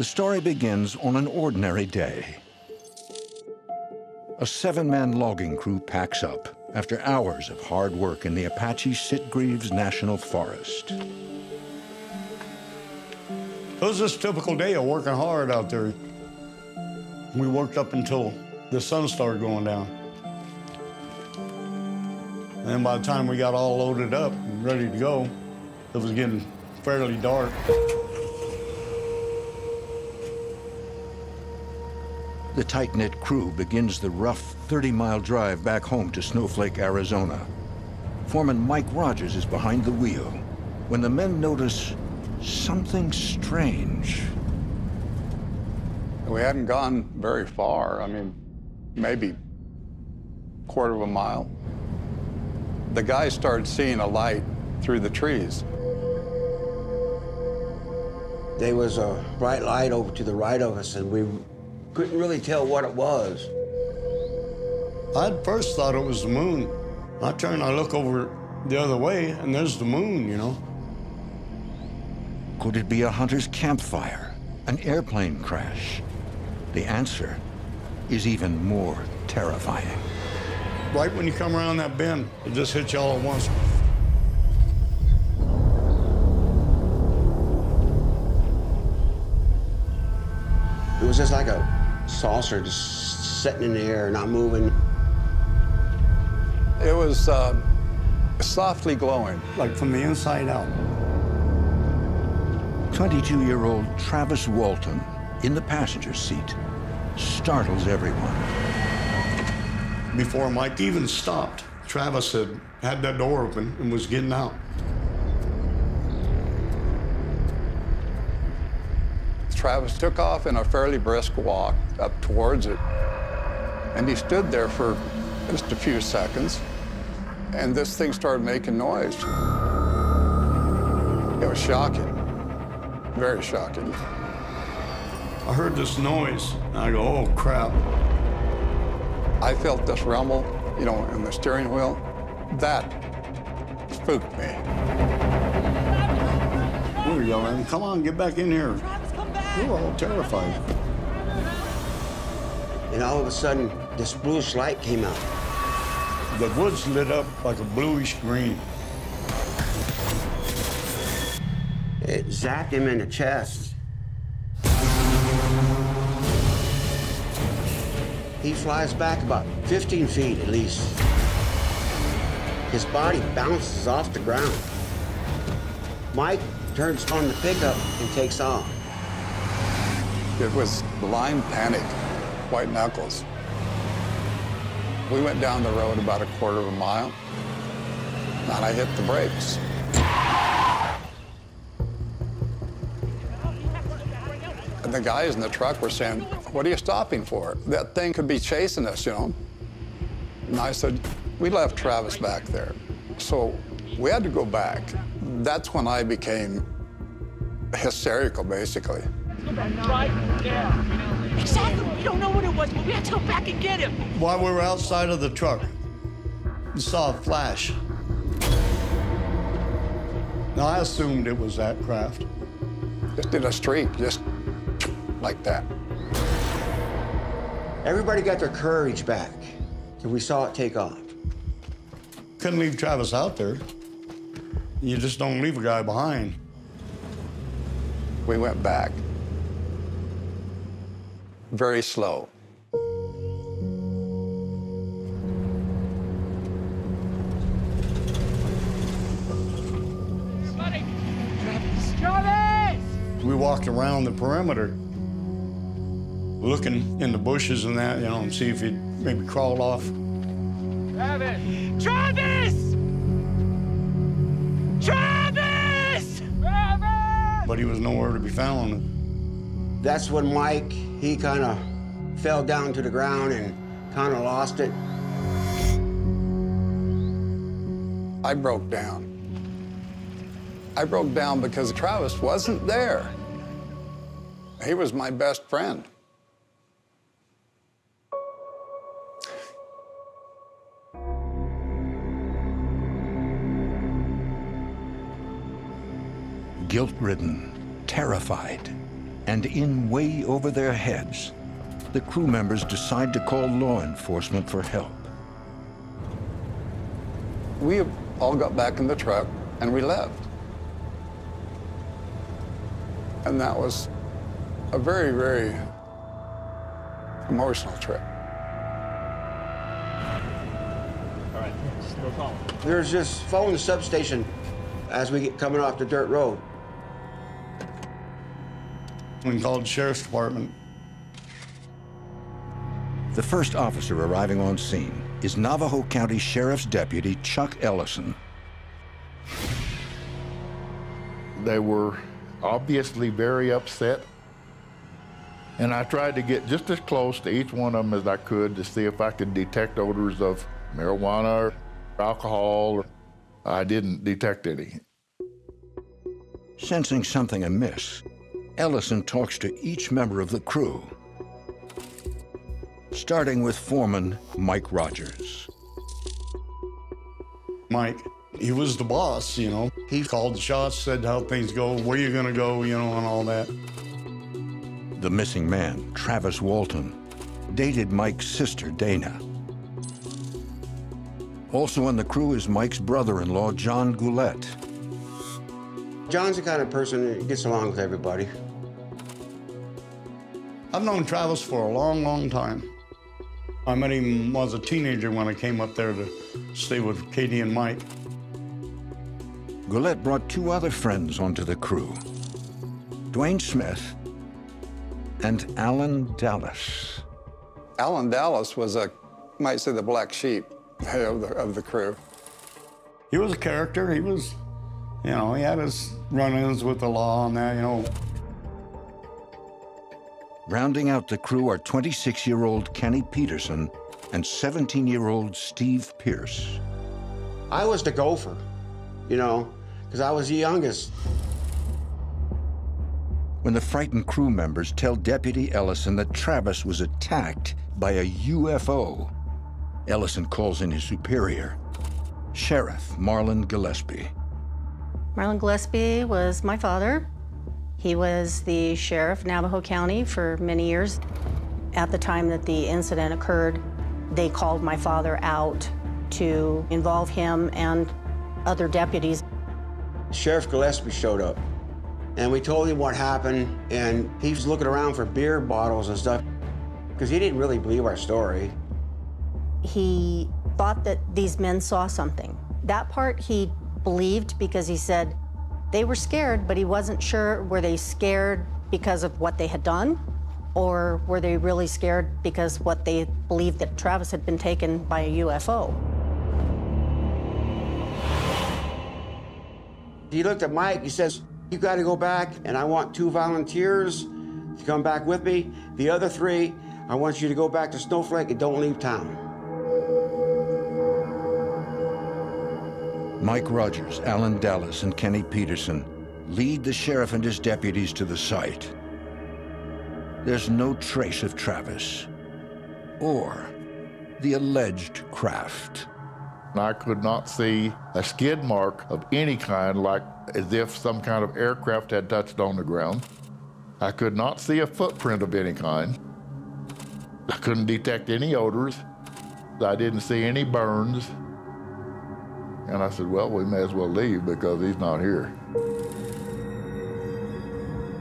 The story begins on an ordinary day. A seven-man logging crew packs up after hours of hard work in the Apache Sitgreaves National Forest. It was just a typical day of working hard out there. We worked up until the sun started going down. And by the time we got all loaded up and ready to go, it was getting fairly dark. The tight-knit crew begins the rough 30-mile drive back home to Snowflake, Arizona. Foreman Mike Rogers is behind the wheel when the men notice something strange. We hadn't gone very far. I mean, maybe a quarter of a mile. The guys started seeing a light through the trees. There was a bright light over to the right of us, and we couldn't really tell what it was. I at first thought it was the moon. I turn, I look over the other way, and there's the moon, you know. Could it be a hunter's campfire, an airplane crash? The answer is even more terrifying. Right when you come around that bend, it just hits you all at once. It was just like a saucer just sitting in the air, not moving. It was softly glowing. Like from the inside out. 22-year-old Travis Walton, in the passenger seat, startles everyone. Before Mike even stopped, Travis had that door open and was getting out. Travis took off in a fairly brisk walk up towards it, and he stood there for just a few seconds, and this thing started making noise. It was shocking, very shocking. I heard this noise, and I go, oh, crap. I felt this rumble, you know, in the steering wheel. That spooked me. We were yelling, come on, get back in here. Travis, come back. We were all terrified. And all of a sudden, this bluish light came out. The woods lit up like a bluish green. It zapped him in the chest. He flies back about 15 feet at least. His body bounces off the ground. Mike turns on the pickup and takes off. It was blind panic, white knuckles. We went down the road about a quarter of a mile, and I hit the brakes. The guys in the truck were saying, what are you stopping for? That thing could be chasing us, you know? And I said, we left Travis back there. So we had to go back. That's when I became hysterical, basically. Right now. Exactly. We don't know what it was, but we had to go back and get him. While we were outside of the truck, we saw a flash. Now, I assumed it was that craft. Just did a streak, just like that. Everybody got their courage back, and we saw it take off. Couldn't leave Travis out there. You just don't leave a guy behind. We went back. Very slow. Somebody. Travis! Travis! We walked around the perimeter, looking in the bushes and that, you know, and see if he'd maybe crawled off. Travis! Travis! Travis! Travis! But he was nowhere to be found. That's when Mike, he kind of fell down to the ground and kind of lost it. I broke down. I broke down because Travis wasn't there. He was my best friend. Guilt-ridden, terrified, and in way over their heads, the crew members decide to call law enforcement for help. We all got back in the truck and we left. And that was a very, very emotional trip. All right, still following. There's just following the substation as we get coming off the dirt road. We called the sheriff's department. The first officer arriving on scene is Navajo County Sheriff's Deputy Chuck Ellison. They were obviously very upset, and I tried to get just as close to each one of them as I could to see if I could detect odors of marijuana or alcohol. I didn't detect any. Sensing something amiss, Ellison talks to each member of the crew, starting with foreman Mike Rogers. Mike, he was the boss, you know. He called the shots, said how things go, where you're gonna go, you know, and all that. The missing man, Travis Walton, dated Mike's sister, Dana. Also on the crew is Mike's brother-in-law, John Goulette. John's the kind of person that gets along with everybody. I've known Travis for a long, long time. I met him as a teenager when I came up there to stay with Katie and Mike. Goulette brought two other friends onto the crew, Dwayne Smith and Alan Dallas. Alan Dallas was, you might say, the black sheep of the crew. He was a character. He was, you know, he had his run-ins with the law and that, you know. Rounding out the crew are 26-year-old Kenny Peterson and 17-year-old Steve Pierce. I was the gopher, you know, because I was the youngest. When the frightened crew members tell Deputy Ellison that Travis was attacked by a UFO, Ellison calls in his superior, Sheriff Marlon Gillespie. Marlon Gillespie was my father. He was the sheriff of Navajo County for many years. At the time that the incident occurred, they called my father out to involve him and other deputies. Sheriff Gillespie showed up, and we told him what happened, and he was looking around for beer bottles and stuff, because he didn't really believe our story. He thought that these men saw something. That part he believed, because he said, they were scared, but he wasn't sure, were they scared because of what they had done, or were they really scared because what they believed that Travis had been taken by a UFO? He looked at Mike, he says, you gotta go back, and I want 2 volunteers to come back with me. The other 3, I want you to go back to Snowflake and don't leave town. Mike Rogers, Alan Dallas, and Kenny Peterson lead the sheriff and his deputies to the site. There's no trace of Travis or the alleged craft. I could not see a skid mark of any kind, like as if some kind of aircraft had touched on the ground. I could not see a footprint of any kind. I couldn't detect any odors. I didn't see any burns. And I said, well, we may as well leave because he's not here.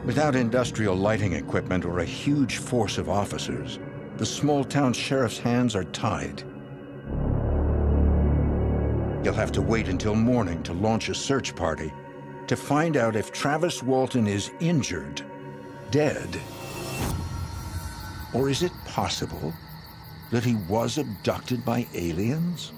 Without industrial lighting equipment or a huge force of officers, the small town sheriff's hands are tied. He'll have to wait until morning to launch a search party to find out if Travis Walton is injured, dead, or is it possible that he was abducted by aliens?